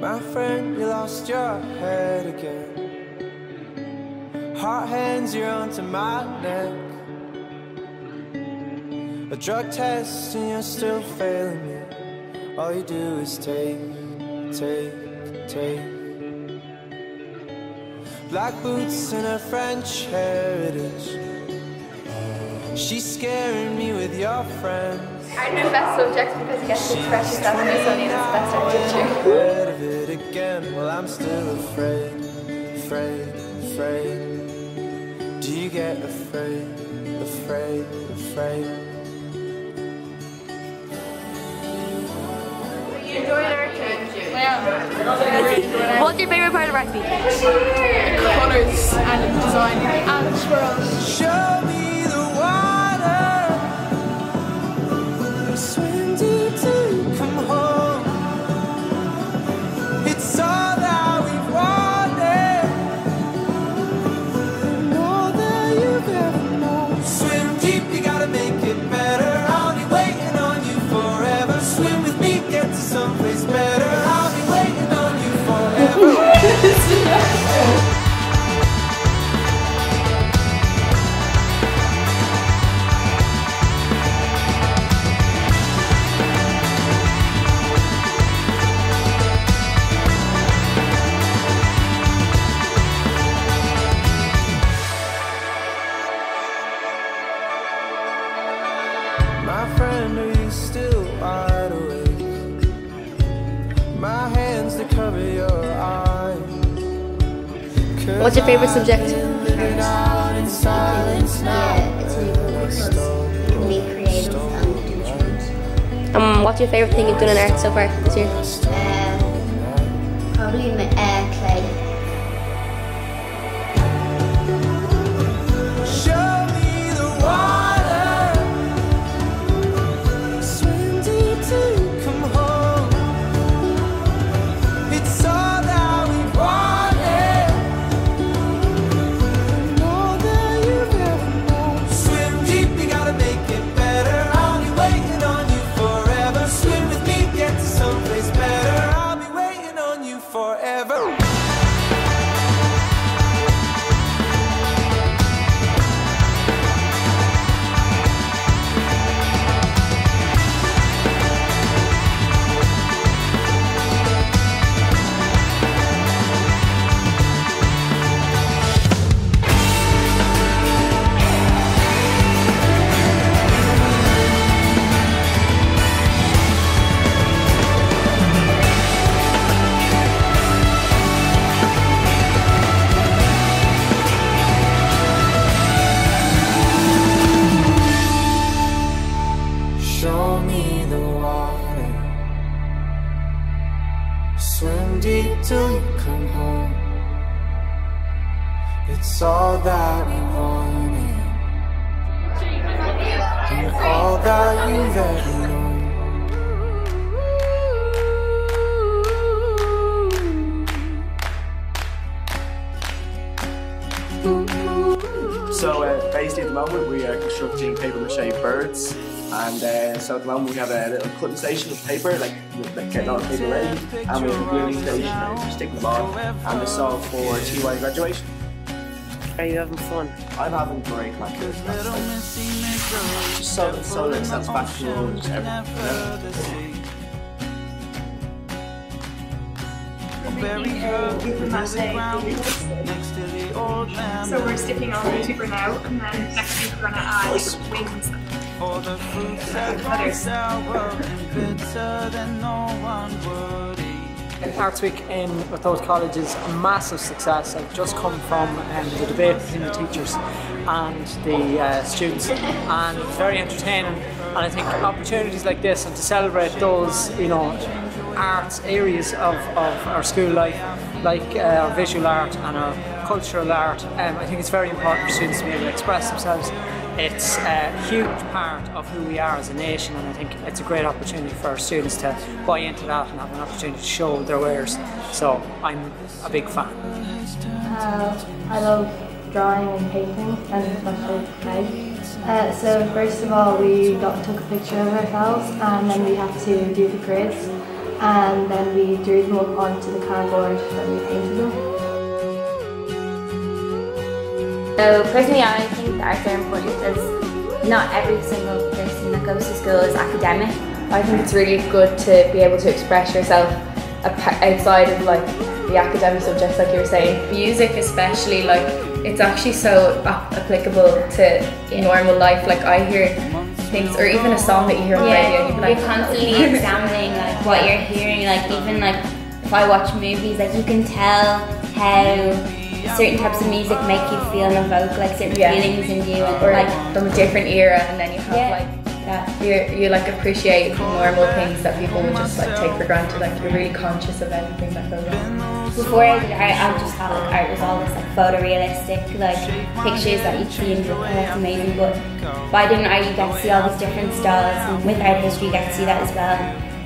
My friend, you lost your head again. Hot hands, you're onto my neck. A drug test and you're still failing me. All you do is take, take, take. Black boots and her French heritage. She's scaring me with your friends. I do best subjects because guess it's fresh stuff and so need it's best at teaching. It again, well, I'm still afraid, afraid, afraid. Do you get afraid, afraid, afraid? Are you enjoying our camp? Yeah. What's your favorite part of rugby? Colours and design and swirls. Show me the water. Swim deep to come home. It's all that we wanted. And all that you've ever known. Swim deep, you gotta make it better. I'll be waiting on you forever. Swim with me, get to someplace better. My friend, are you still wide awake? My hands to cover your eyes. What's your favorite subject? What's your favorite thing you've done in art so far this year? Probably my clay. Swim deep till you come home. It's all that we wanted, and all that you've ever known. So basically at the moment we are constructing papier-mâché birds. And so at the moment we have a little cutting station of paper, like getting all the paper ready, and we have a gluing station and just sticking them on, and this all for TY graduation. Are you having fun? I'm having great fun. Just so like satisfaction and just everything. So we're sticking on the tuber now, and then next week we're going to add wings. All the fruits that are sour and bitter that no one would eat. Arts Week in Ratoath College is a massive success. I've just come from the debate between the teachers and the students, and it's very entertaining. And I think opportunities like this and to celebrate those, you know, arts areas of our school life, like our visual art and our cultural art, I think it's very important for students to be able to express themselves. It's a huge part of who we are as a nation, and I think it's a great opportunity for our students to buy into that and have an opportunity to show their wares. So I'm a big fan. I love drawing and painting, and especially clay. So first of all, we took a picture of ourselves, and then we have to do the grids. and then we drew them up onto the cardboard and we painted them. So personally, I think that arts are important because not every single person that goes to school is academic. I think it's really good to be able to express yourself outside of like the academic subjects, like you were saying. Music especially, like it's actually so applicable to normal life. Like I hear things, or even a song that you hear on the radio, and you'd be like, you're constantly examining like what you're hearing. Like even like if I watch movies, like you can tell how certain types of music make you feel and evoke like certain feelings in you, and or like from a different era, and then you have like. You like appreciate normal things that people would just like take for granted. Like you're really conscious of anything that goes on. Before I did art, I just thought like art was all this like photorealistic, like pictures that you see and that's amazing. But by doing art, you get to see all these different styles, and with art history, you get to see that as well.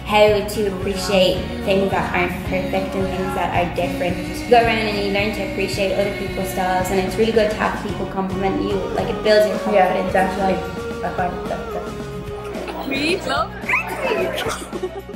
How to appreciate things that aren't perfect and things that are different. You go around and you learn to appreciate other people's styles, and it's really good to have people compliment you. Like it builds your confidence. Yeah, definitely. I find that. We love it.